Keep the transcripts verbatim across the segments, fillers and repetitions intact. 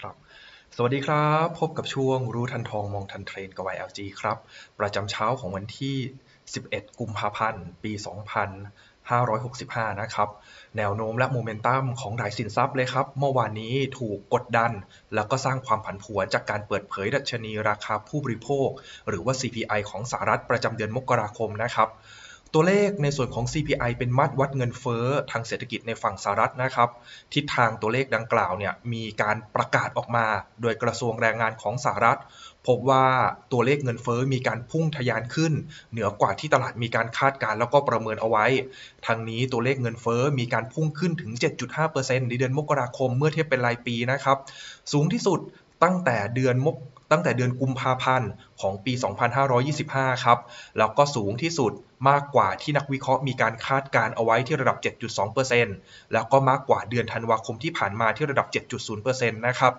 ครับสวัสดีครับพบกับช่วงรู้ทันทองมองทันเทรนด์กับ วาย แอล จี ครับประจำเช้าของวันที่สิบเอ็ดกุมภาพันธ์ปีสองพันห้าร้อยหกสิบห้านะครับแนวโน้มและโมเมนตัมของหลายสินทรัพย์เลยครับเมื่อวานนี้ถูกกดดันแล้วก็สร้างความผันผวนจากการเปิดเผยดัชนีราคาผู้บริโภคหรือว่า ซี พี ไอ ของสหรัฐประจำเดือนมกราคมนะครับตัวเลขในส่วนของ ซี พี ไอ เป็นมาตรวัดเงินเฟ้อทางเศรษฐกิจในฝั่งสหรัฐนะครับทิศทางตัวเลขดังกล่าวเนี่ยมีการประกาศออกมาโดยกระทรวงแรงงานของสหรัฐพบว่าตัวเลขเงินเฟ้อมีการพุ่งทะยานขึ้นเหนือกว่าที่ตลาดมีการคาดการณ์แล้วก็ประเมินเอาไว้ทั้งนี้ตัวเลขเงินเฟ้อมีการพุ่งขึ้นถึง เจ็ดจุดห้าเปอร์เซ็นต์ ในเดือนมกราคมเมื่อเทียบเป็นรายปีนะครับสูงที่สุดตั้งแต่เดือนมกตั้งแต่เดือนกุมภาพันธ์ของปีสองพันห้าร้อยยี่สิบห้าครับแล้วก็สูงที่สุดมากกว่าที่นักวิเคราะห์มีการคาดการเอาไว้ที่ระดับ เจ็ดจุดสองเปอร์เซ็นต์ แล้วก็มากกว่าเดือนธันวาคมที่ผ่านมาที่ระดับ เจ็ดจุดศูนย์เปอร์เซ็นต์ นะครับ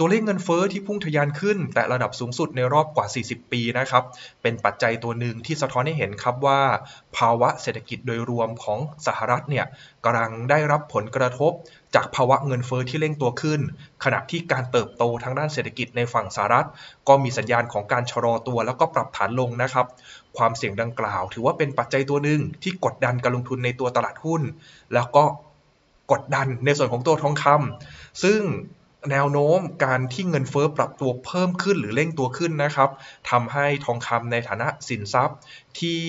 ตัวเลขเงินเฟ้อที่พุ่งทะยานขึ้นแต่ระดับสูงสุดในรอบกว่าสี่สิบปีนะครับเป็นปัจจัยตัวหนึ่งที่สะท้อนให้เห็นครับว่าภาวะเศรษฐกิจโดยรวมของสหรัฐเนี่ยกำลังได้รับผลกระทบจากภาวะเงินเฟ้อที่เร่งตัวขึ้นขณะที่การเติบโตทางด้านเศรษฐกิจในฝั่งสหรัฐก็มีสัญญาณของการชะลอตัวแล้วก็ปรับฐานลงนะครับความเสี่ยงดังกล่าวถือว่าเป็นปัจจัยตัวหนึ่งที่กดดันการลงทุนในตัวตลาดหุ้นแล้วก็กดดันในส่วนของตัวทองคำซึ่งแนวโน้มการที่เงินเฟ้อปรับตัวเพิ่มขึ้นหรือเร่งตัวขึ้นนะครับทำให้ทองคำในฐานะสินทรัพย์ที่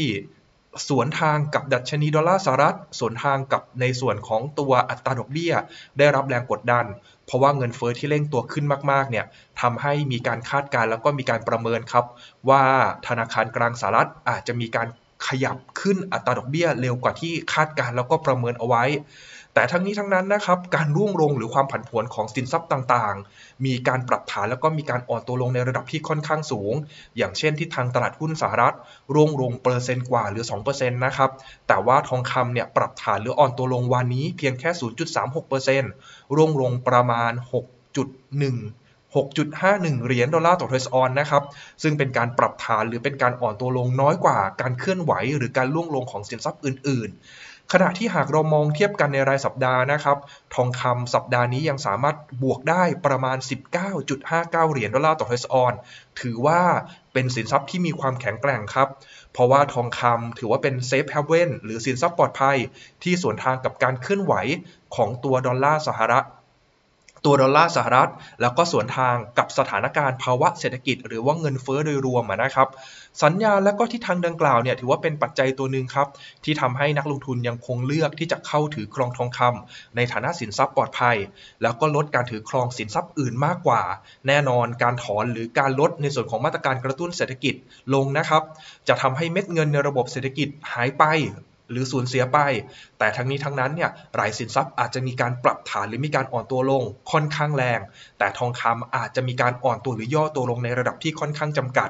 สวนทางกับดัชนีดอลลาร์สหรัฐสวนทางกับในส่วนของตัวอัตราดอกเบี้ยได้รับแรงกดดันเพราะว่าเงินเฟ้อที่เร่งตัวขึ้นมากๆเนี่ยทำให้มีการคาดการณ์แล้วก็มีการประเมินครับว่าธนาคารกลางสหรัฐอาจจะมีการขยับขึ้นอัตราดอกเบี้ยเร็วกว่าที่คาดการณ์แล้วก็ประเมินเอาไว้แต่ทั้งนี้ทั้งนั้นนะครับการร่วงลงหรือความผันผวนของสินทรัพย์ต่างๆมีการปรับฐานแล้วก็มีการอ่อนตัวลงในระดับที่ค่อนข้างสูงอย่างเช่นทิศทางตลาดหุ้นสหรัฐร่วงลงเปอร์เซ็นต์กว่าหรือ สองเปอร์เซ็นต์ นะครับแต่ว่าทองคำเนี่ยปรับฐานหรืออ่อนตัวลงวันนี้เพียงแค่ ศูนย์จุดสามหกเปอร์เซ็นต์ ร่วงลงประมาณ หกจุดหนึ่ง หกจุดห้าหนึ่ง เหรียญดอลลาร์ต่อทรัสออนนะครับซึ่งเป็นการปรับฐานหรือเป็นการอ่อนตัวลงน้อยกว่าการเคลื่อนไหวหรือการร่วงลงของสินทรัพย์อื่นๆขณะที่หากเรามองเทียบกันในรายสัปดาห์นะครับทองคำสัปดาห์นี้ยังสามารถบวกได้ประมาณ สิบเก้าจุดห้าเก้า เหรียญดอลลาร์ต่อทรัสออนถือว่าเป็นสินทรัพย์ที่มีความแข็งแกร่งครับเพราะว่าทองคำถือว่าเป็นเซฟเฮเว่นหรือสินทรัพย์ปลอดภัยที่สวนทางกับการเคลื่อนไหวของตัวดอลลาร์สหรัฐตัวดอลลาร์สหรัฐแล้วก็สวนทางกับสถานการณ์ภาวะเศรษฐกิจหรือว่าเงินเฟ้อโดยรวมนะครับสัญญาณและก็ทิศทางดังกล่าวเนี่ยถือว่าเป็นปัจจัยตัวหนึ่งครับที่ทำให้นักลงทุนยังคงเลือกที่จะเข้าถือครองทองคำในฐานะสินทรัพย์ปลอดภัยแล้วก็ลดการถือครองสินทรัพย์อื่นมากกว่าแน่นอนการถอนหรือการลดในส่วนของมาตรการกระตุ้นเศรษฐกิจลงนะครับจะทำให้เม็ดเงินในระบบเศรษฐกิจหายไปหรือสูญเสียไปแต่ทั้งนี้ทั้งนั้นเนี่ยหลายสินทรัพย์อาจจะมีการปรับฐานหรือมีการอ่อนตัวลงค่อนข้างแรงแต่ทองคำอาจจะมีการอ่อนตัวหรือย่อตัวลงในระดับที่ค่อนข้างจำกัด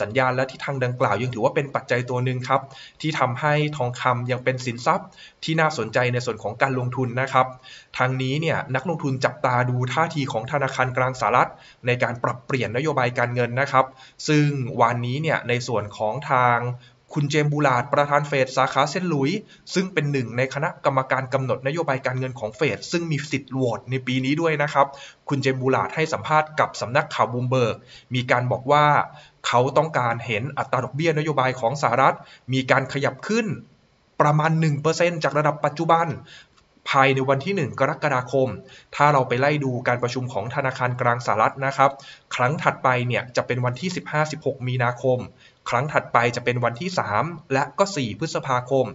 สัญญาณและทิศทางดังกล่าวยังถือว่าเป็นปัจจัยตัวหนึ่งครับที่ทำให้ทองคำยังเป็นสินทรัพย์ที่น่าสนใจในส่วนของการลงทุนนะครับทางนี้เนี่ยนักลงทุนจับตาดูท่าทีของธนาคารกลางสหรัฐในการปรับเปลี่ยนนโยบายการเงินนะครับซึ่งวันนี้เนี่ยในส่วนของทางคุณเจมส์ บูลาร์ดประธานเฟดสาขาเซนต์หลุยส์ซึ่งเป็นหนึ่งในคณะกรรมการกำหนดนโยบายการเงินของเฟดซึ่งมีสิทธิ์โหวตในปีนี้ด้วยนะครับคุณเจมส์ บูลาร์ดให้สัมภาษณ์กับสำนักข่าวบลูมเบิร์กมีการบอกว่าเขาต้องการเห็นอัตราดอกเบี้ยนโยบายของสหรัฐมีการขยับขึ้นประมาณ หนึ่งเปอร์เซ็นต์ จากระดับปัจจุบันภายในวันที่หนึ่งกรกฎาคมถ้าเราไปไล่ดูการประชุมของธนาคารกลางสหรัฐนะครับครั้งถัดไปเนี่ยจะเป็นวันที่สิบห้าถึงสิบหกมีนาคมครั้งถัดไปจะเป็นวันที่สามและก็สี่พฤษภาคม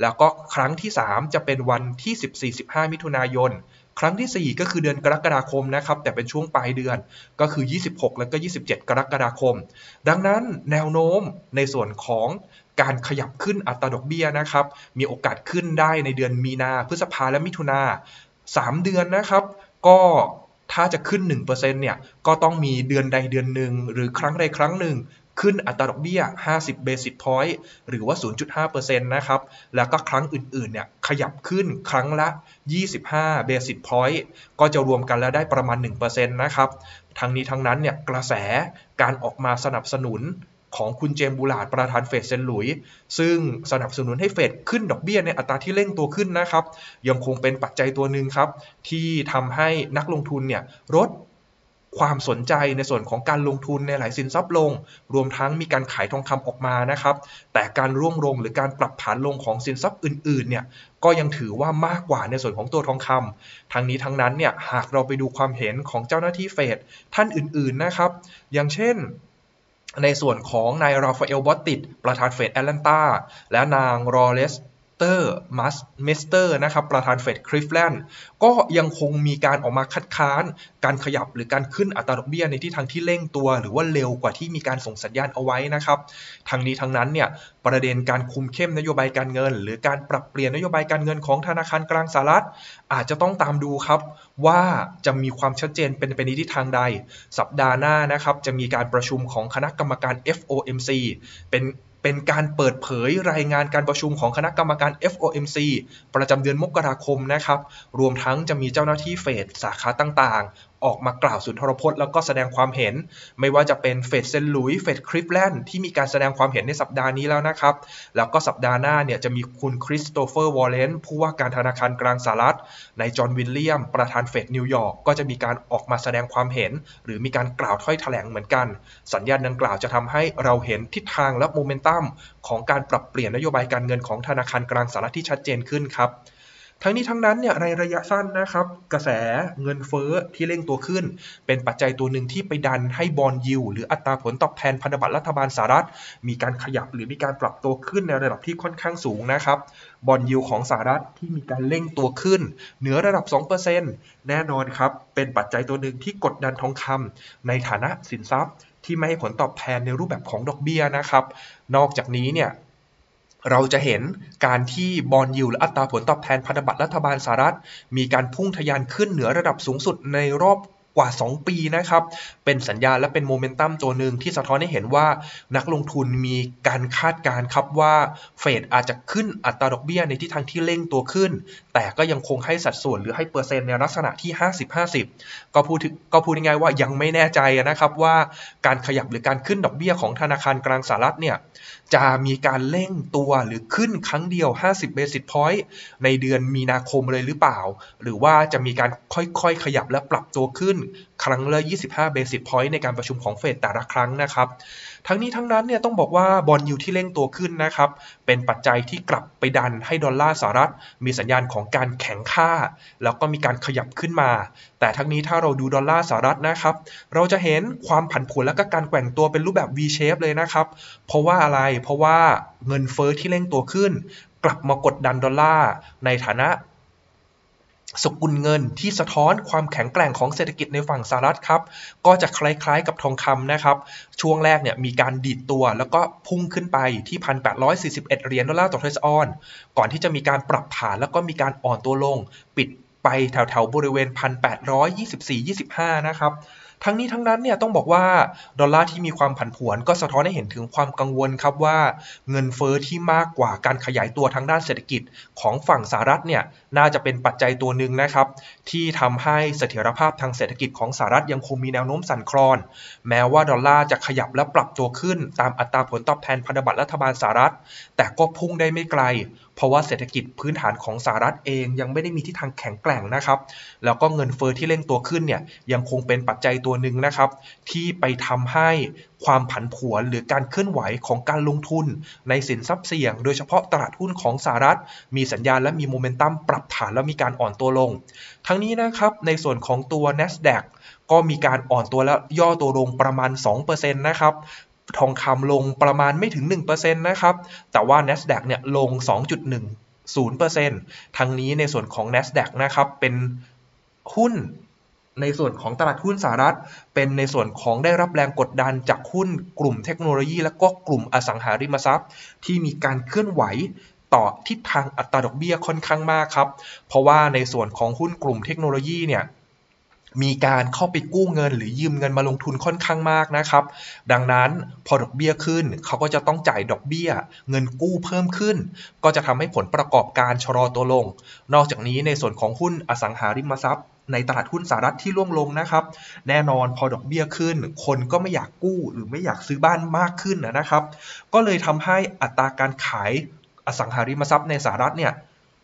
แล้วก็ครั้งที่สามจะเป็นวันที่สิบสี่ถึงสิบห้ามิถุนายนครั้งที่สี่ก็คือเดือนกรกฎาคมนะครับแต่เป็นช่วงปลายเดือนก็คือยี่สิบหกและก็ยี่สิบเจ็ดกรกฎาคมดังนั้นแนวโน้มในส่วนของการขยับขึ้นอัตราดอกเบี้ยนะครับมีโอกาสขึ้นได้ในเดือนมีนาพฤษภาและมิถุนาสามเดือนนะครับก็ถ้าจะขึ้น หนึ่งเปอร์เซ็นต์ เนี่ยก็ต้องมีเดือนใดเดือนหนึ่งหรือครั้งใดครั้งหนึ่งขึ้นอัตราดอกเบี้ยห้าสิบเบสิสพอยต์หรือว่า ศูนย์จุดห้าเปอร์เซ็นต์ นะครับแล้วก็ครั้งอื่นๆเนี่ยขยับขึ้นครั้งละยี่สิบห้าเบสิสพอยต์ก็จะรวมกันแล้วได้ประมาณ หนึ่งเปอร์เซ็นต์ นะครับทั้งนี้ทั้งนั้นเนี่ยกระแสการออกมาสนับสนุนของคุณเจมส์ บูลาร์ดประธานเฟดเซนต์หลุยส์ซึ่งสนับสนุนให้เฟดขึ้นดอกเบี้ยในอัตราที่เร่งตัวขึ้นนะครับยังคงเป็นปัจจัยตัวหนึ่งครับที่ทำให้นักลงทุนเนี่ยลด ความสนใจในส่วนของการลงทุนในหลายสินทรัพย์ลงรวมทั้งมีการขายทองคำออกมานะครับแต่การร่วงลงหรือการปรับฐานลงของสินทรัพย์อื่นๆเนี่ยก็ยังถือว่ามากกว่าในส่วนของตัวทองคำทั้งนี้ทั้งนั้นเนี่ยหากเราไปดูความเห็นของเจ้าหน้าที่เฟดท่านอื่นๆนะครับอย่างเช่นในส่วนของนายราฟาเอล บอตติตประธานเฟดแอตแลนตาและนางรอเลสเตอร์มัสเมสเตอร์นะครับประธานเฟดคลิฟแลนด์ก็ยังคงมีการออกมาคัดค้านการขยับหรือการขึ้นอัตราดอกเบี้ยในทิศทางที่เร่งตัวหรือว่าเร็วกว่าที่มีการส่งสัญญาณเอาไว้นะครับทั้งนี้ทั้งนั้นเนี่ยประเด็นการคุมเข้มนโยบายการเงินหรือการปรับเปลี่ยนนโยบายการเงินของธนาคารกลางสหรัฐอาจจะต้องตามดูครับว่าจะมีความชัดเจนเป็นไปในทิศทางใดสัปดาห์หน้านะครับจะมีการประชุมของคณะกรรมการ เอฟ โอ เอ็ม ซี เป็นเป็นการเปิดเผยรายงานการประชุมของคณะกรรมการ เอฟ โอ เอ็ม ซี ประจำเดือนมกราคมนะครับรวมทั้งจะมีเจ้าหน้าที่เฟดสาขาต่างๆออกมากล่าวสุนทรพจน์แล้วก็แสดงความเห็นไม่ว่าจะเป็นเฟดเซนต์หลุยส์เฟดคลิฟแลนด์ที่มีการแสดงความเห็นในสัปดาห์นี้แล้วนะครับแล้วก็สัปดาห์หน้าเนี่ยจะมีคุณคริสโตเฟอร์วอลเลนผู้ว่าการธนาคารกลางสหรัฐนายจอห์นวิลเลียมประธานเฟดนิวยอร์กก็จะมีการออกมาแสดงความเห็นหรือมีการกล่าวถ้อยแถลงเหมือนกันสัญญาณดังกล่าวจะทำให้เราเห็นทิศทางและโมเมนตัมของการปรับเปลี่ยนนโยบายการเงินของธนาคารกลางสหรัฐที่ชัดเจนขึ้นครับทั้งนี้ทั้งนั้นเนี่ยในระยะสั้นนะครับกระแสเงินเฟ้อที่เร่งตัวขึ้นเป็นปัจจัยตัวหนึ่งที่ไปดันให้บอนด์ยิลด์หรืออัตราผลตอบแทนพันธบัตรรัฐบาลสหรัฐมีการขยับหรือมีการปรับตัวขึ้นในระดับที่ค่อนข้างสูงนะครับบอนด์ยิลด์ของสหรัฐที่มีการเร่งตัวขึ้นเหนือระดับ สองเปอร์เซ็นต์ แน่นอนครับเป็นปัจจัยตัวหนึ่งที่กดดันทองคำในฐานะสินทรัพย์ที่ไม่ให้ผลตอบแทนในรูปแบบของดอกเบี้ยนะครับนอกจากนี้เนี่ยเราจะเห็นการที่บอนด์ยิลด์และอัตราผลตอบแทนพันธบัตรรัฐบาลสหรัฐมีการพุ่งทะยานขึ้นเหนือระดับสูงสุดในรอบกว่าสองปีนะครับเป็นสัญญาณและเป็นโมเมนตัมตัวหนึ่งที่สะท้อนให้เห็นว่านักลงทุนมีการคาดการณ์ครับว่าเฟดอาจจะขึ้นอัตราดอกเบี้ยในทิศทางที่เร่งตัวขึ้นแต่ก็ยังคงให้สัดส่วนหรือให้เปอร์เซ็นต์ในลักษณะที่ ห้าสิบห้าสิบ ก็พูดก็พูดง่ายๆว่ายังไม่แน่ใจนะครับว่าการขยับหรือการขึ้นดอกเบี้ยของธนาคารกลางสหรัฐเนี่ยจะมีการเร่งตัวหรือขึ้นครั้งเดียวห้าสิบ basis point ในเดือนมีนาคมเลยหรือเปล่าหรือว่าจะมีการค่อยๆขยับและปรับตัวขึ้นครั้งละยี่สิบห้า basis point ในการประชุมของเฟดแต่ละครั้งนะครับทั้งนี้ทั้งนั้นเนี่ยต้องบอกว่าบอนด์ยิลด์ที่เร่งตัวขึ้นนะครับเป็นปัจจัยที่กลับไปดันให้ดอลลาร์สหรัฐมีสัญญาณของการแข็งค่าแล้วก็มีการขยับขึ้นมาแต่ทั้งนี้ถ้าเราดูดอลลาร์สหรัฐนะครับเราจะเห็นความผันผวนและก็การแกว่งตัวเป็นรูปแบบ V shape เลยนะครับเพราะว่าอะไรเพราะว่าเงินเฟ้อที่เร่งตัวขึ้นกลับมากดดันดอลลาร์ในฐานะสกุลเงินที่สะท้อนความแข็งแกร่งของเศรษฐกิจในฝั่งสหรัฐครับก็จะคล้ายๆกับทองคำนะครับช่วงแรกเนี่ยมีการดีดตัวแล้วก็พุ่งขึ้นไปที่ หนึ่งพันแปดร้อยสี่สิบเอ็ด เหรียญดอลลาร์ต่อทรัสออนก่อนที่จะมีการปรับฐานแล้วก็มีการอ่อนตัวลงปิดไปแถวๆบริเวณ หนึ่งพันแปดร้อยยี่สิบสี่ ยี่สิบห้า นะครับทั้งนี้ทั้งนั้นเนี่ยต้องบอกว่าดอลลาร์ที่มีความผันผวนก็สะท้อนให้เห็นถึงความกังวลครับว่าเงินเฟ้อที่มากกว่าการขยายตัวทางด้านเศรษฐกิจของฝั่งสหรัฐเนี่ยน่าจะเป็นปัจจัยตัวหนึ่งนะครับที่ทำให้เสถียรภาพทางเศรษฐกิจของสหรัฐยังคงมีแนวโน้มสั่นคลอนแม้ว่าดอลลาร์จะขยับและปรับตัวขึ้นตามอัตราผลตอบแทนพันธบัตรรัฐบาลสหรัฐแต่ก็พุ่งได้ไม่ไกลเพราะว่าเศรษฐกิจพื้นฐานของสหรัฐเองยังไม่ได้มีทิศทางแข็งแกร่งนะครับแล้วก็เงินเฟ้อที่เร่งตัวขึ้นเนี่ยยังคงเป็นปัจจัยตัวหนึ่งนะครับที่ไปทำให้ความผันผวนหรือการเคลื่อนไหวของการลงทุนในสินทรัพย์เสี่ยงโดยเฉพาะตลาดหุ้นของสหรัฐมีสัญญาณและมีโมเมนตัมปรับฐานและมีการอ่อนตัวลงทั้งนี้นะครับในส่วนของตัว Nasdaq ก็มีการอ่อนตัวและย่อตัวลงประมาณ สองเปอร์เซ็นต์ นะครับทองคำลงประมาณไม่ถึง หนึ่งเปอร์เซ็นต์ นะครับแต่ว่า Nasdaq เนี่ยลง สองจุดหนึ่งศูนย์เปอร์เซ็นต์ ทั้งนี้ในส่วนของ Nasdaq นะครับเป็นหุ้นในส่วนของตลาดหุ้นสหรัฐเป็นในส่วนของได้รับแรงกดดันจากหุ้นกลุ่มเทคโนโลยีและก็กลุ่มอสังหาริมทรัพย์ที่มีการเคลื่อนไหวต่อทิศทางอัตราดอกเบี้ยค่อนข้างมากครับเพราะว่าในส่วนของหุ้นกลุ่มเทคโนโลยีเนี่ยมีการเข้าไปกู้เงินหรือยืมเงินมาลงทุนค่อนข้างมากนะครับดังนั้นพอดอกเบี้ยขึ้นเขาก็จะต้องจ่ายดอกเบี้ยเงินกู้เพิ่มขึ้นก็จะทำให้ผลประกอบการชะลอตัวลงนอกจากนี้ในส่วนของหุ้นอสังหาริมทรัพย์ในตลาดหุ้นสหรัฐที่ร่วงลงนะครับแน่นอนพอดอกเบี้ยขึ้นคนก็ไม่อยากกู้หรือไม่อยากซื้อบ้านมากขึ้นนะครับก็เลยทำให้อัตราการขายอสังหาริมทรัพย์ในสหรัฐเนี่ย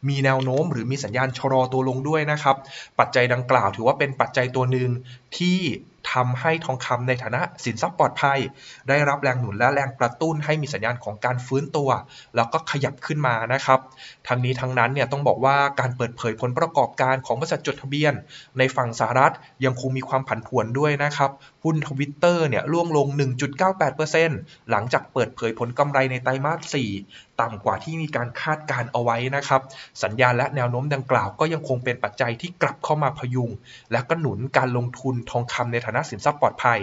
มีแนวโน้มหรือมีสัญญาณชะลอตัวลงด้วยนะครับปัจจัยดังกล่าวถือว่าเป็นปัจจัยตัวหนึ่งที่ท ทำให้ทองคำในฐานะสินทรัพย์ปลอดภัยได้รับแรงหนุนและแรงกระตุ้นให้มีสัญญาณของการฟื้นตัวแล้วก็ขยับขึ้นมานะครับทั้งนี้ทั้งนั้นเนี่ยต้องบอกว่าการเปิดเผยผลประกอบการของบริษัทจดทะเบียนในฝั่งสหรัฐยังคงมีความผันผวนด้วยนะครับหุ้น Twitter เนี่ยร่วงลง หนึ่งจุดเก้าแปดเปอร์เซ็นต์ หลังจากเปิดเผยผลกำไรในไตรมาสสี่ต่ำกว่าที่มีการคาดการเอาไว้นะครับสัญญาณและแนวโน้มดังกล่าวก็ยังคงเป็นปัจจัยที่กลับเข้ามาพยุงและก็หนุนการลงทุนทองคำในฐานะสินทรัพย์ปลอดภัย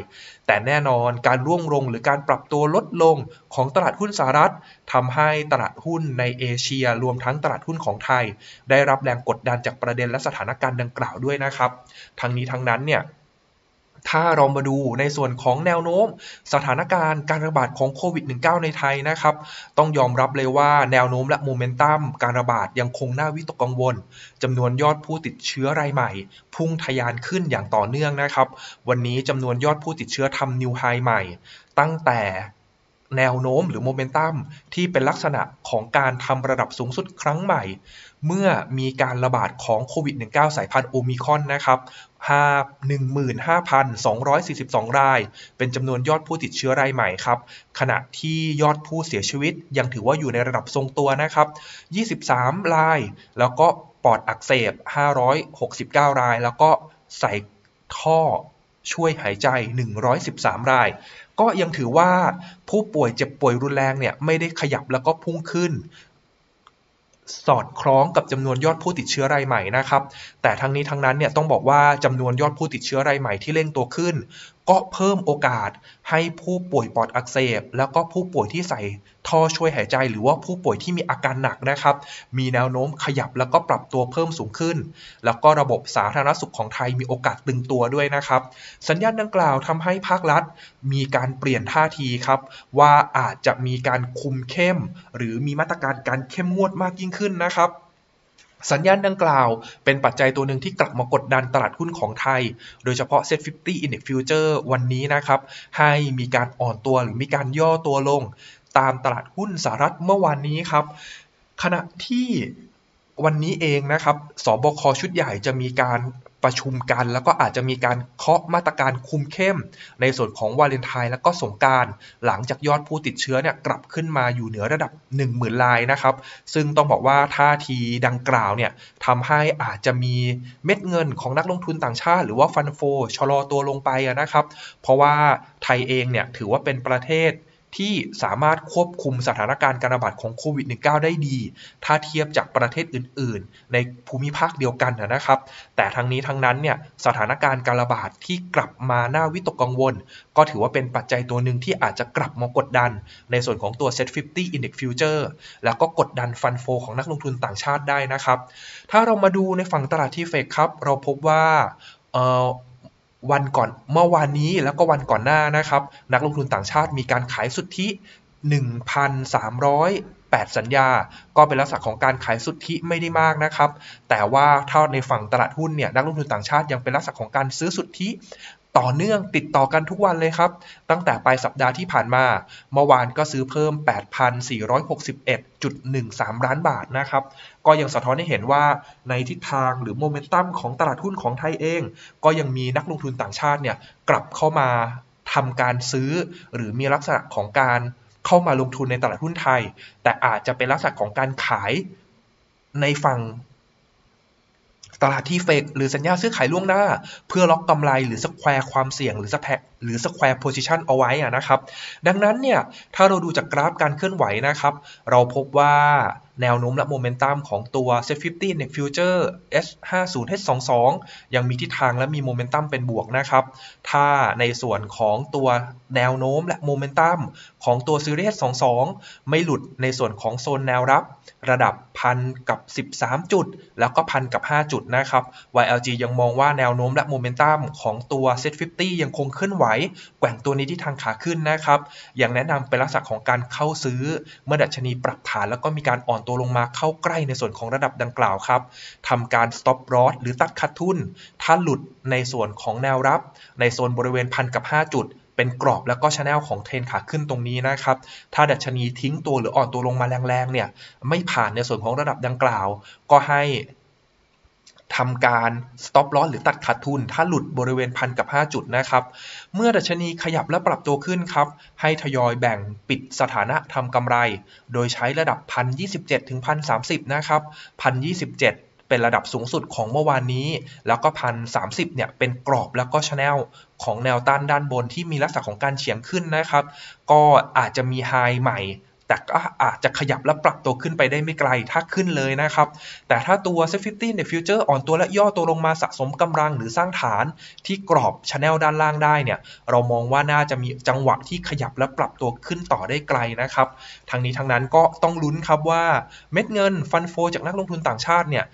แต่แน่นอนการร่วงลงหรือการปรับตัวลดลงของตลาดหุ้นสหรัฐทำให้ตลาดหุ้นในเอเชียรวมทั้งตลาดหุ้นของไทยได้รับแรงกดดันจากประเด็นและสถานการณ์ดังกล่าวด้วยนะครับทั้งนี้ทั้งนั้นเนี่ยถ้าเรามาดูในส่วนของแนวโน้มสถานการณ์การระบาดของโควิด สิบเก้า ในไทยนะครับต้องยอมรับเลยว่าแนวโน้มและโมเมนตัมการระบาดยังคงน่าวิตกกังวลจำนวนยอดผู้ติดเชื้อรายใหม่พุ่งทะยานขึ้นอย่างต่อเนื่องนะครับวันนี้จำนวนยอดผู้ติดเชื้อทำนิวไฮใหม่ตั้งแต่แนวโน้มหรือโมเมนตัมที่เป็นลักษณะของการทำระดับสูงสุดครั้งใหม่เมื่อมีการระบาดของโควิด สิบเก้า สายพันธุ์โอไมครอนนะครับหนึ่งหมื่นห้าพันสองร้อยสี่สิบสอง รายเป็นจำนวนยอดผู้ติดเชื้อรายใหม่ครับขณะที่ยอดผู้เสียชีวิตยังถือว่าอยู่ในระดับทรงตัวนะครับยี่สิบสามรายแล้วก็ปอดอักเสบห้าร้อยหกสิบเก้ารายแล้วก็ใส่ท่อช่วยหายใจหนึ่งร้อยสิบสามรายก็ยังถือว่าผู้ป่วยเจ็บป่วยรุนแรงเนี่ยไม่ได้ขยับแล้วก็พุ่งขึ้นสอดคล้องกับจำนวนยอดผู้ติดเชื้อรายใหม่นะครับแต่ทั้งนี้ทั้งนั้นเนี่ยต้องบอกว่าจำนวนยอดผู้ติดเชื้อรายใหม่ที่เร่งตัวขึ้นก็เพิ่มโอกาสให้ผู้ป่วยปอดอักเสบแล้วก็ผู้ป่วยที่ใส่ท่อช่วยหายใจหรือว่าผู้ป่วยที่มีอาการหนักนะครับมีแนวโน้มขยับแล้วก็ปรับตัวเพิ่มสูงขึ้นแล้วก็ระบบสาธารณสุขของไทยมีโอกาสตึงตัวด้วยนะครับสัญญาณดังกล่าวทำให้ภาครัฐมีการเปลี่ยนท่าทีครับว่าอาจจะมีการคุมเข้มหรือมีมาตรการการเข้มงวดมากยิ่งขึ้นนะครับสัญญาณดังกล่าวเป็นปัจจัยตัวหนึ่งที่กลับมากดดันตลาดหุ้นของไทยโดยเฉพาะ เซ็ต ห้าสิบ Index Future วันนี้นะครับให้มีการอ่อนตัวหรือมีการย่อตัวลงตามตลาดหุ้นสหรัฐเมื่อวานนี้ครับขณะที่วันนี้เองนะครับสบค.ชุดใหญ่จะมีการประชุมกันแล้วก็อาจจะมีการเคาะมาตรการคุมเข้มในส่วนของวาเลนไทน์และก็สงกรานต์หลังจากยอดผู้ติดเชื้อเนี่ยกลับขึ้นมาอยู่เหนือระดับ หนึ่งหมื่น รายนะครับซึ่งต้องบอกว่าท่าทีดังกล่าวเนี่ยทำให้อาจจะมีเม็ดเงินของนักลงทุนต่างชาติหรือว่าฟันโฟชะลอตัวลงไปนะครับเพราะว่าไทยเองเนี่ยถือว่าเป็นประเทศที่สามารถควบคุมสถานการณ์การระบาดของโควิด สิบเก้า ได้ดีถ้าเทียบจากประเทศอื่นๆในภูมิภาคเดียวกันนะครับแต่ทั้งนี้ทั้งนั้นเนี่ยสถานการณ์การระบาดที่กลับมาน่าวิตกกังวลก็ถือว่าเป็นปัจจัยตัวหนึ่งที่อาจจะกลับมากดดันในส่วนของตัว เซ็ต ห้าสิบ Index Future แล้วก็กดดันฟันโฟของนักลงทุนต่างชาติได้นะครับถ้าเรามาดูในฝั่งตลาดที่เฟกครับเราพบว่าเอ่อวันก่อนเมื่อวานนี้แล้วก็วันก่อนหน้านะครับนักลงทุนต่างชาติมีการขายสุทธิ หนึ่งพันสามร้อยแปด สัญญาก็เป็นลักษณะของการขายสุทธิไม่ได้มากนะครับแต่ว่าถ้าในฝั่งตลาดหุ้นเนี่ยนักลงทุนต่างชาติยังเป็นลักษณะของการซื้อสุทธิต่อเนื่องติดต่อกันทุกวันเลยครับตั้งแต่ปลายสัปดาห์ที่ผ่านมาเมื่อวานก็ซื้อเพิ่ม แปดพันสี่ร้อยหกสิบเอ็ดจุดหนึ่งสาม ล้านบาทนะครับก็ยังสะท้อนให้เห็นว่าในทิศทางหรือโมเมนตัมของตลาดหุ้นของไทยเองก็ยังมีนักลงทุนต่างชาติเนี่ยกลับเข้ามาทำการซื้อหรือมีลักษณะของการเข้ามาลงทุนในตลาดหุ้นไทยแต่อาจจะเป็นลักษณะของการขายในฝั่งตลาดที่เฟกหรือสัญญาซื้อขายล่วงหน้าเพื่อล็อกกำไรหรือสแควร์ความเสี่ยงหรือสแควร์หรือสแควร์โพซิชันเอาไว้นะครับดังนั้นเนี่ยถ้าเราดูจากกราฟการเคลื่อนไหวนะครับเราพบว่าแนวโน้มและโมเมนตัมของตัว เซ็ต ห้าสิบ Index Future เอส ห้าสิบ เอช ยี่สิบสอง ยังมีทิศทางและมีโมเมนตัมเป็นบวกนะครับถ้าในส่วนของตัวแนวโน้มและโมเมนตัมของตัว Series เอส ยี่สิบสองไม่หลุดในส่วนของโซนแนวรับระดับ หนึ่งพัน กับ สิบสาม จุดแล้วก็ หนึ่งพัน กับ ห้า จุดนะครับ วาย แอล จี ยังมองว่าแนวโน้มและโมเมนตัมของตัว เซ็ต ห้าสิบ ยังคงเคลื่อนไหวแกว่งตัวนี้ที่ทางขาขึ้นนะครับอย่างแนะนำเป็นลักษณะของการเข้าซื้อเมื่อดัชนีปรับฐานแล้วก็มีการอ่อนตัวลงมาเข้าใกล้ในส่วนของระดับดังกล่าวครับทำการ stop loss หรือตัดขาดทุนถ้าหลุดในส่วนของแนวรับในโซนบริเวณ หนึ่งพัน กับ ห้า จุดเป็นกรอบแล้วก็ channel ของเทรนขาขึ้นตรงนี้นะครับถ้าดัชนีทิ้งตัวหรืออ่อนตัวลงมาแรงๆเนี่ยไม่ผ่านในส่วนของระดับดังกล่าวก็ให้ ทำการ stop loss หรือตัดขาดทุนถ้าหลุดบริเวณพันกับห้าจุดนะครับเมื่อดัชนีขยับและปรับตัวขึ้นครับให้ทยอยแบ่งปิดสถานะทำกำไรโดยใช้ระดับ หนึ่งพันยี่สิบเจ็ด ถึง หนึ่งพันสามสิบ นะครับ หนึ่งพันยี่สิบเจ็ดเป็นระดับสูงสุดของเมื่อวานนี้แล้วก็หนึ่งพันสามสิบเนี่ยเป็นกรอบแล้วก็ชแนลของแนวต้านด้านบนที่มีลักษณะของการเฉียงขึ้นนะครับก็อาจจะมีไฮใหม่แต่ก็อาจจะขยับและปรับตัวขึ้นไปได้ไม่ไกลถ้าขึ้นเลยนะครับแต่ถ้าตัว เซ็ต ห้าสิบ ในฟิวเจอร์อ่อนตัวและย่อตัวลงมาสะสมกำลังหรือสร้างฐานที่กรอบ channel ด้านล่างได้เนี่ยเรามองว่าน่าจะมีจังหวะที่ขยับและปรับตัวขึ้นต่อได้ไกลนะครับทั้งนี้ทั้งนั้นก็ต้องลุ้นครับว่าเม็ดเงินฟันโฟจากนักลงทุนต่างชาติเนี่ย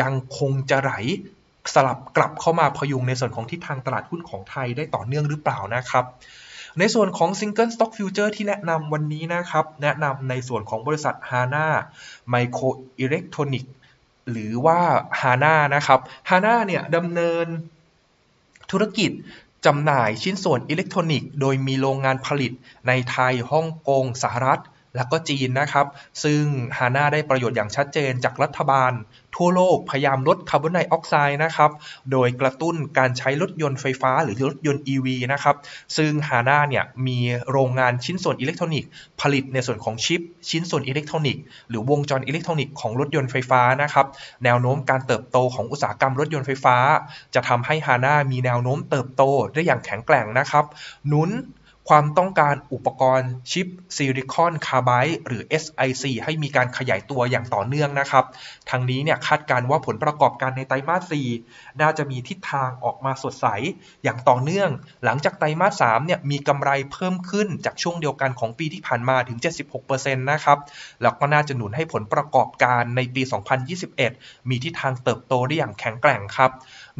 ยังคงจะไหลสลับกลับเข้ามาพยุงในส่วนของทิศทางตลาดหุ้นของไทยได้ต่อเนื่องหรือเปล่านะครับในส่วนของ Single Stock Future ที่แนะนำวันนี้นะครับแนะนำในส่วนของบริษัท Hana Microelectronics หรือว่า Hana นะครับ Hana เนี่ยดำเนินธุรกิจจำหน่ายชิ้นส่วนอิเล็กทรอนิกส์โดยมีโรงงานผลิตในไทยฮ่องกงสหรัฐแล้วก็จีนนะครับซึ่ง Hana ได้ประโยชน์อย่างชัดเจนจากรัฐบาลทั่วโลกพยายามลดคาร์บอนไดออกไซด์นะครับโดยกระตุ้นการใช้รถยนต์ไฟฟ้าหรือรถยนต์ อี วี นะครับซึ่ง Hana เนี่ยมีโรงงานชิ้นส่วนอิเล็กทรอนิกส์ผลิตในส่วนของชิปชิ้นส่วนอิเล็กทรอนิกส์หรือวงจรอิเล็กทรอนิกส์ของรถยนต์ไฟฟ้านะครับแนวโน้มการเติบโตของอุตสาหกรรมรถยนต์ไฟฟ้าจะทำให้ Hana มีแนวโน้มเติบโตได้อย่างแข็งแกร่งนะครับหนุนความต้องการอุปกรณ์ชิปซิลิคอนคาร์ไบด์หรือ เอส ไอ ซี ให้มีการขยายตัวอย่างต่อเนื่องนะครับทางนี้เนี่ยคาดการณ์ว่าผลประกอบการในไตรมาสสี่น่าจะมีทิศทางออกมาสดใสอย่างต่อเนื่องหลังจากไตรมาสสามเนี่ยมีกำไรเพิ่มขึ้นจากช่วงเดียวกันของปีที่ผ่านมาถึง เจ็ดสิบหกเปอร์เซ็นต์ นะครับแล้วก็น่าจะหนุนให้ผลประกอบการในปีสองพันยี่สิบเอ็ดมีทิศทางเติบโตได้อย่างแข็งแกร่งครับ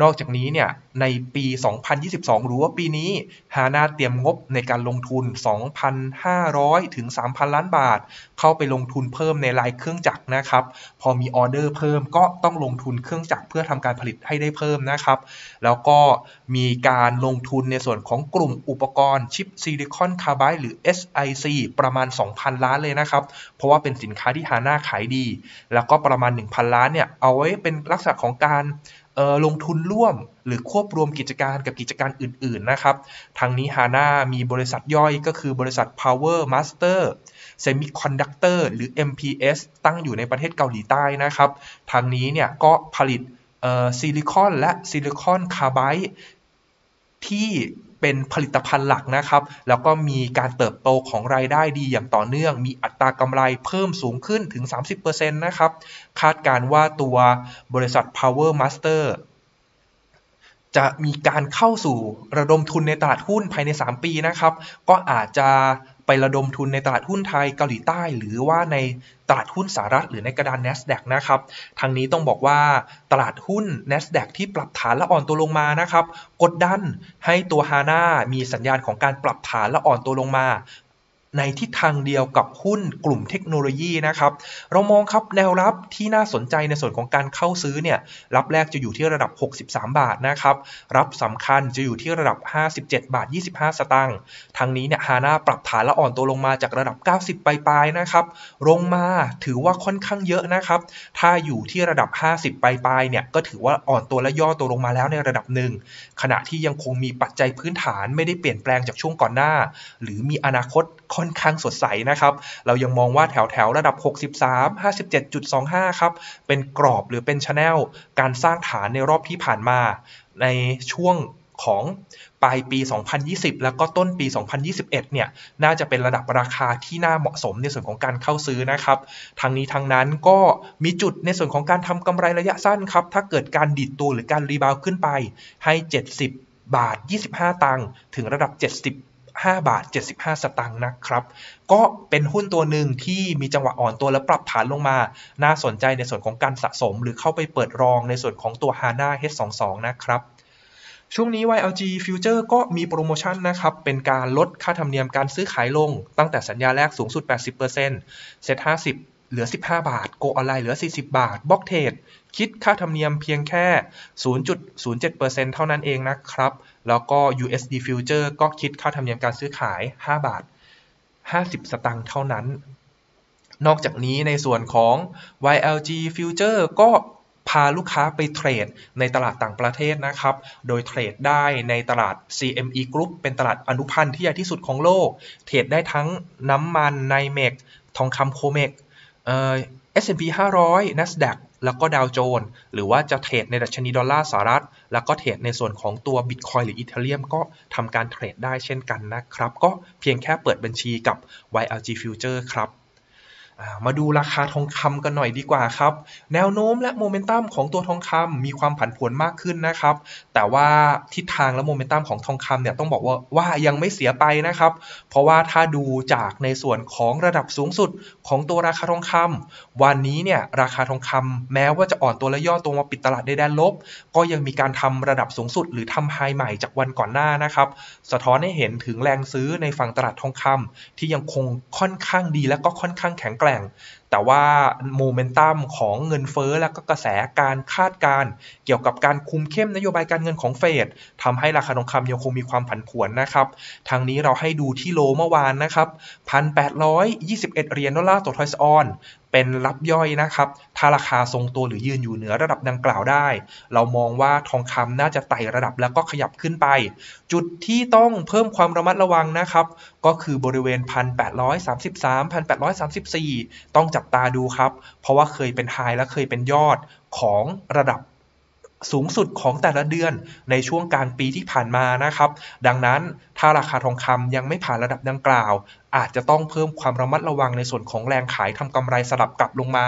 นอกจากนี้เนี่ยในปีสองพันยี่สิบสองหรือว่าปีนี้ Hana เตรียมงบในการลงทุน สองพันห้าร้อย ถึง สามพัน ล้านบาทเข้าไปลงทุนเพิ่มในรายเครื่องจักรนะครับพอมีออเดอร์เพิ่มก็ต้องลงทุนเครื่องจักรเพื่อทำการผลิตให้ได้เพิ่มนะครับแล้วก็มีการลงทุนในส่วนของกลุ่มอุปกรณ์ชิปซิลิคอนคาร์ไบด์หรือ เอส ไอ ซี ประมาณ สองพัน ล้านเลยนะครับเพราะว่าเป็นสินค้าที่ Hana ขายดีแล้วก็ประมาณ หนึ่งพัน ล้านเนี่ยเอาไว้เป็นลักษณะของการเอ่อลงทุนร่วมหรือควบรวมกิจการกับกิจการอื่นๆนะครับทางนี้ Hana มีบริษัทย่อยก็คือบริษัท Power Master Semiconductor หรือ เอ็ม พี เอส ตั้งอยู่ในประเทศเกาหลีใต้นะครับทางนี้เนี่ยก็ผลิตเอ่อซิลิคอนและซิลิคอนคาร์ไบด์ที่เป็นผลิตภัณฑ์หลักนะครับแล้วก็มีการเติบโตของรายได้ดีอย่างต่อเนื่องมีอัตรากำไรเพิ่มสูงขึ้นถึง สามสิบเปอร์เซ็นต์ นะครับคาดการณ์ว่าตัวบริษัท Power Master จะมีการเข้าสู่ระดมทุนในตลาดหุ้นภายในสามปีนะครับก็อาจจะไประดมทุนในตลาดหุ้นไทยเกาหลีใต้หรือว่าในตลาดหุ้นสหรัฐหรือในกระดาน Nasdaq นะครับทางนี้ต้องบอกว่าตลาดหุ้น Nasdaq ที่ปรับฐานและอ่อนตัวลงมานะครับกดดันให้ตัว Hana มีสัญญาณของการปรับฐานและอ่อนตัวลงมาในทิศทางเดียวกับหุ้นกลุ่มเทคโนโลยีนะครับเรามองครับแนวรับที่น่าสนใจในส่วนของการเข้าซื้อเนี่ยรับแรกจะอยู่ที่ระดับหกสิบสามบาทนะครับรับสำคัญจะอยู่ที่ระดับห้าสิบเจ็ดบาทยี่สิบห้าสตางค์ทางนี้เนี่ย Hana ปรับฐานและอ่อนตัวลงมาจากระดับเก้าสิบปลายๆนะครับลงมาถือว่าค่อนข้างเยอะนะครับถ้าอยู่ที่ระดับห้าสิบปลายๆเนี่ยก็ถือว่าอ่อนตัวและย่อตัวลงมาแล้วในระดับหนึ่งขณะที่ยังคงมีปัจจัยพื้นฐานไม่ได้เปลี่ยนแปลงจากช่วงก่อนหน้าหรือมีอนาคตค่อนข้างสดใสนะครับเรายังมองว่าแถวแถวระดับหกสิบสาม ห้าสิบเจ็ดจุดสองห้า ครับเป็นกรอบหรือเป็น channel การสร้างฐานในรอบที่ผ่านมาในช่วงของปลายปีสองพันยี่สิบแล้วก็ต้นปีสองพันยี่สิบเอ็ดเนี่ยน่าจะเป็นระดับราคาที่น่าเหมาะสมในส่วนของการเข้าซื้อนะครับทางนี้ทางนั้นก็มีจุดในส่วนของการทำกำไรระยะสั้นครับถ้าเกิดการดีดตัวหรือการรีบาวด์ขึ้นไปให้เจ็ดสิบบาทยี่สิบห้าตังค์ถึงระดับเจ็ดสิบห้าบาทเจ็ดสิบห้าสตางค์นะครับก็เป็นหุ้นตัวหนึ่งที่มีจังหวะอ่อนตัวและปรับฐานลงมาน่าสนใจในส่วนของการสะสมหรือเข้าไปเปิดรองในส่วนของตัว Hana เอช ยี่สิบสอง นะครับช่วงนี้ วาย แอล จีFuture ก็มีโปรโมชั่นนะครับเป็นการลดค่าธรรมเนียมการซื้อขายลงตั้งแต่สัญญาแรกสูงสุด แปดสิบเปอร์เซ็นต์ เซ็ต ห้าสิบเหลือสิบห้าบาทโกออนไลน์เหลือสี่สิบบาทบล็อกเทรดคิดค่าธรรมเนียมเพียงแค่ ศูนย์จุดศูนย์เจ็ดเปอร์เซ็นต์ เท่านั้นเองนะครับแล้วก็ ยู เอส ดี Future ก็คิดค่าธรรมเนียมการซื้อขายห้าบาทห้าสิบสตางค์เท่านั้นนอกจากนี้ในส่วนของ วาย แอล จี Future ก็ พาลูกค้าไปเทรดในตลาดต่างประเทศนะครับโดยเทรดได้ในตลาด ซี เอ็ม อี Group เป็นตลาดอนุพันธ์ที่ใหญ่ที่สุดของโลกเทรดได้ทั้งน้ำมันไนเมกทองคำโคเมกเอ่อ เอส แอนด์ พี ห้าร้อย Nasdaq แล้วก็ดาวโจนส์หรือว่าจะเทรดในดัชนีดอลลาร์สหรัฐแล้วก็เทรดในส่วนของตัว Bitcoin หรือ Ethereum ก็ทำการเทรดได้เช่นกันนะครับก็เพียงแค่เปิดบัญชีกับ วาย แอล จี Future ครับมาดูราคาทองคำกันหน่อยดีกว่าครับแนวโน้มและโมเมนตัมของตัวทองคำมีความผันผวนมากขึ้นนะครับแต่ว่าทิศทางและโมเมนตัมของทองคำเนี่ยต้องบอกว่าว่ายังไม่เสียไปนะครับเพราะว่าถ้าดูจากในส่วนของระดับสูงสุดของตัวราคาทองคำวันนี้เนี่ยราคาทองคำแม้ว่าจะอ่อนตัวและย่อตัวมาปิดตลาดในแดนลบก็ยังมีการทำระดับสูงสุดหรือทำไฮใหม่จากวันก่อนหน้านะครับสะท้อนให้เห็นถึงแรงซื้อในฝั่งตลาดทองคำที่ยังคงค่อนข้างดีและก็ค่อนข้างแข็งแต่ว่าโมเมนตัมของเงินเฟ้อและก็กระแสการคาดการณ์เกี่ยวกับการคุมเข้มนโยบายการเงินของเฟดทำให้ราคาทองคำยังคงมีความผันผวนนะครับทางนี้เราให้ดูที่โลเมื่อวานนะครับ หนึ่งพันแปดร้อยยี่สิบเอ็ด เหรียญดอลลาร์ต่อทอยส์ออนเป็นรับย่อยนะครับถ้าราคาทรงตัวหรือยืนอยู่เหนือระดับดังกล่าวได้เรามองว่าทองคำน่าจะไต่ระดับแล้วก็ขยับขึ้นไปจุดที่ต้องเพิ่มความระมัดระวังนะครับก็คือบริเวณ หนึ่งพันแปดร้อยสามสิบสาม หนึ่งพันแปดร้อยสามสิบสี่ ต้องจับตาดูครับเพราะว่าเคยเป็นไฮและเคยเป็นยอดของระดับสูงสุดของแต่ละเดือนในช่วงกลางปีที่ผ่านมานะครับดังนั้นถ้าราคาทองคำยังไม่ผ่านระดับดังกล่าวอาจจะต้องเพิ่มความระมัดระวังในส่วนของแรงขายทำกำไรสลับกลับลงมา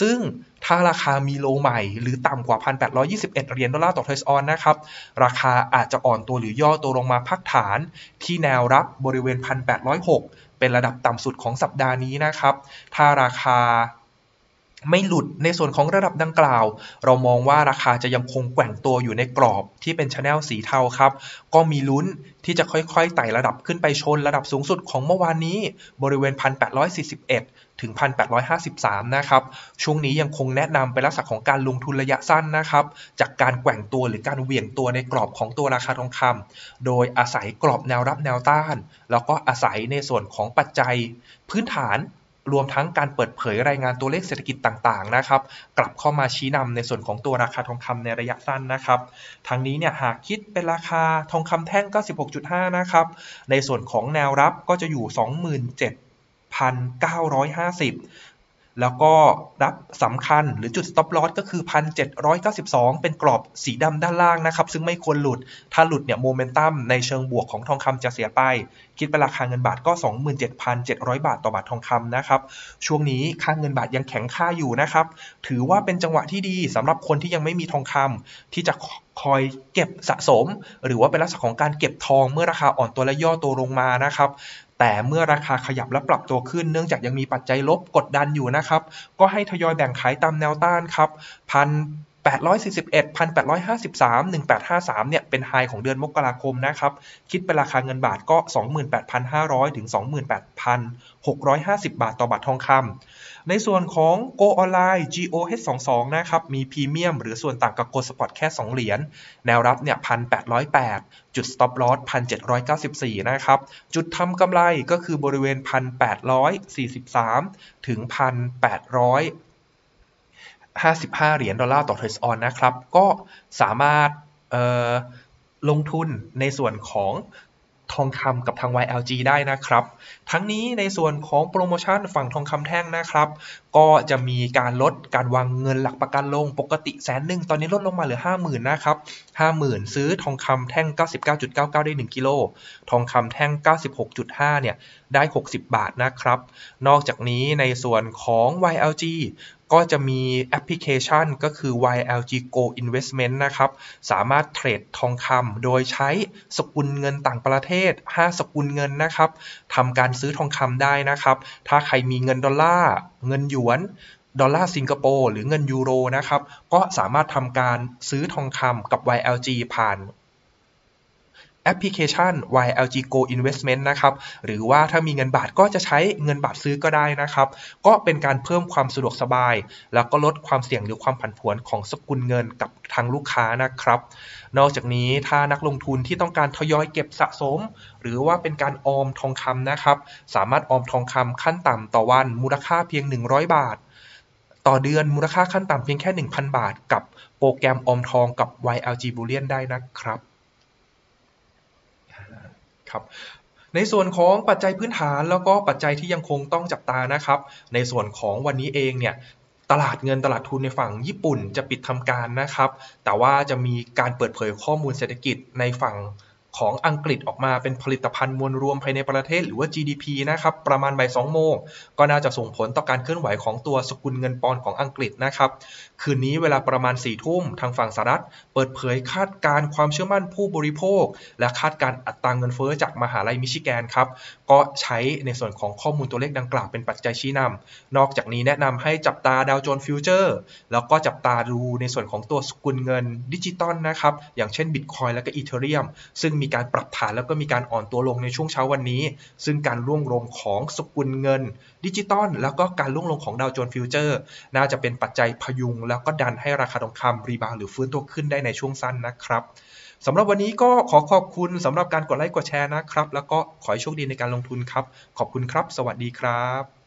ซึ่งถ้าราคามีโลใหม่หรือต่ำกว่า หนึ่งพันแปดร้อยยี่สิบเอ็ด เหรียญดอลลาร์ต่อทอยส์ออนนะครับราคาอาจจะอ่อนตัวหรือย่อตัวลงมาพักฐานที่แนวรับบริเวณ หนึ่งพันแปดร้อยหก เป็นระดับต่ำสุดของสัปดาห์นี้นะครับถ้าราคาไม่หลุดในส่วนของระดับดังกล่าวเรามองว่าราคาจะยังคงแกว่งตัวอยู่ในกรอบที่เป็น Channel สีเทาครับก็มีลุ้นที่จะค่อยๆไต่ระดับขึ้นไปชนระดับสูงสุดของเมื่อวานนี้บริเวณ หนึ่งพันแปดร้อยสี่สิบเอ็ด ถึง หนึ่งพันแปดร้อยห้าสิบสาม นะครับช่วงนี้ยังคงแนะนำเป็นลักษณะของการลงทุนระยะสั้นนะครับจากการแกว่งตัวหรือการเหวี่ยงตัวในกรอบของตัวราคาทองคำโดยอาศัยกรอบแนวรับแนวต้านแล้วก็อาศัยในส่วนของปัจจัยพื้นฐานรวมทั้งการเปิดเผยรายงานตัวเลขเศรษฐกิจต่างๆนะครับกลับเข้ามาชี้นำในส่วนของตัวราคาทองคำในระยะสั้นนะครับทางนี้เนี่ยหากคิดเป็นราคาทองคำแท่งก็ สิบหกจุดห้า นะครับในส่วนของแนวรับก็จะอยู่ สองหมื่นเจ็ดพันเก้าร้อยห้าสิบ แล้วก็รับสำคัญหรือจุด stop loss ก็คือ หนึ่งพันเจ็ดร้อยเก้าสิบสอง เป็นกรอบสีดำด้านล่างนะครับซึ่งไม่ควรหลุดถ้าหลุดเนี่ยโมเมนตัมในเชิงบวกของทองคำจะเสียไปคิดเป็นราคาเงินบาทก็ สองหมื่นเจ็ดพันเจ็ดร้อย บาทต่อบาททองคำนะครับช่วงนี้ค่าเงินบาทยังแข็งค่าอยู่นะครับถือว่าเป็นจังหวะที่ดีสำหรับคนที่ยังไม่มีทองคำที่จะคอยเก็บสะสมหรือว่าเป็นลักษณะของการเก็บทองเมื่อราคาอ่อนตัวและย่อตัวลงมานะครับแต่เมื่อราคาขยับและปรับตัวขึ้นเนื่องจากยังมีปัจจัยลบกดดันอยู่นะครับก็ให้ทยอยแบ่งขายตามแนวต้านครับพันหนึ่งพันแปดร้อยสี่สิบเอ็ด หนึ่งพันแปดร้อยห้าสิบสาม หนึ่งพันแปดร้อยห้าสิบสามเนี่ยเป็นไฮของเดือนมกราคมนะครับคิดเป็นราคาเงินบาทก็ สองหมื่นแปดพันห้าร้อย ถึง สองหมื่นแปดพันหกร้อยห้าสิบ บาทต่อบาททองคำในส่วนของ Go ออนไลน์ จี โอ เอช ยี่สิบสอง นะครับมีพรีเมียมหรือส่วนต่างกับโกลด์สปอร์ตแค่สองเหรียญแนวรับเนี่ย หนึ่งพันแปดร้อยแปด จุด stop loss หนึ่งพันเจ็ดร้อยเก้าสิบสี่ นะครับจุดทำกำไรก็คือบริเวณ หนึ่งพันแปดร้อยสี่สิบสาม ถึง หนึ่งพันแปดร้อยห้าสิบห้า เหรียญดอลลาร์ต่อทอยส์ออนนะครับก็สามารถเอ่อลงทุนในส่วนของทองคำกับทาง วาย แอล จี ได้นะครับทั้งนี้ในส่วนของโปรโมชั่นฝั่งทองคำแท่งนะครับก็จะมีการลดการวางเงินหลักประกันลงปกติแสนหนึ่งตอนนี้ลดลงมาเหลือ ห้าหมื่น นะครับ ห้าหมื่น ซื้อทองคำแท่ง เก้าสิบเก้าจุดเก้าเก้า ได้หนึ่งกิโลทองคำแท่ง เก้าสิบหกจุดห้า เนี่ยได้หกสิบบาทนะครับนอกจากนี้ในส่วนของ วาย แอล จีก็จะมีแอปพลิเคชันก็คือ วาย แอล จี Go Investment นะครับสามารถเทรดทองคำโดยใช้สกุลเงินต่างประเทศห้าสกุลเงินนะครับทำการซื้อทองคำได้นะครับถ้าใครมีเงินดอลลาร์เงินหยวนดอลลาร์สิงคโปร์หรือเงินยูโรนะครับก็สามารถทำการซื้อทองคำกับ วาย แอล จี ผ่านแอปพลิเคชัน วาย แอล จี Go Investment นะครับหรือว่าถ้ามีเงินบาทก็จะใช้เงินบาทซื้อก็ได้นะครับก็เป็นการเพิ่มความสะดวกสบายแล้วก็ลดความเสี่ยงหรือความผันผวนของสกุลเงินกับทางลูกค้านะครับนอกจากนี้ถ้านักลงทุนที่ต้องการทยอยเก็บสะสมหรือว่าเป็นการออมทองคำนะครับสามารถออมทองคำขั้นต่ำต่อวันมูลค่าเพียงหนึ่งร้อยบาท ต่อเดือนมูลค่าขั้นต่ำเพียงแค่ หนึ่งพัน บาทกับโปรแกรมออมทองกับ วาย แอล จี Bullion ได้นะครับครับในส่วนของปัจจัยพื้นฐานแล้วก็ปัจจัยที่ยังคงต้องจับตานะครับในส่วนของวันนี้เองเนี่ยตลาดเงินตลาดทุนในฝั่งญี่ปุ่นจะปิดทำการนะครับแต่ว่าจะมีการเปิดเผยข้อมูลเศรษฐกิจในฝั่งของอังกฤษออกมาเป็นผลิตภัณฑ์มวลรวมภายในประเทศหรือว่า จี ดี พี นะครับประมาณบ่ายสองโมงก็น่าจะส่งผลต่อการเคลื่อนไหวของตัวสกุลเงินปอนด์ของอังกฤษนะครับคืนนี้เวลาประมาณสี่ทุ่มทางฝั่งสหรัฐเปิดเผยคาดการณ์ความเชื่อมั่นผู้บริโภคและคาดการณ์อัตราเงินเฟ้อจากมหาลัยมิชิแกนครับก็ใช้ในส่วนของข้อมูลตัวเลขดังกล่าวเป็นปัจจัยชี้นำนอกจากนี้แนะนำให้จับตาดาวโจนส์ฟิวเจอร์แล้วก็จับตาดูในส่วนของตัวสกุลเงินดิจิตอลนะครับอย่างเช่น Bitcoin และก็ Ethereum ซึ่งมีการปรับฐานแล้วก็มีการอ่อนตัวลงในช่วงเช้าวันนี้ซึ่งการร่วงลงของสกุลเงินดิจิตอลแล้วก็การร่วงลงของดาวโจนส์ฟิวเจอร์น่าจะเป็นปัจจัยพยุงแล้วก็ดันให้ราคาทองคำรีบาวหรือฟื้นตัวขึ้นได้ในช่วงสั้นนะครับสำหรับวันนี้ก็ขอขอบคุณสำหรับการกดไลค์กดแชร์นะครับแล้วก็ขอให้โชคดีในการลงทุนครับขอบคุณครับสวัสดีครับ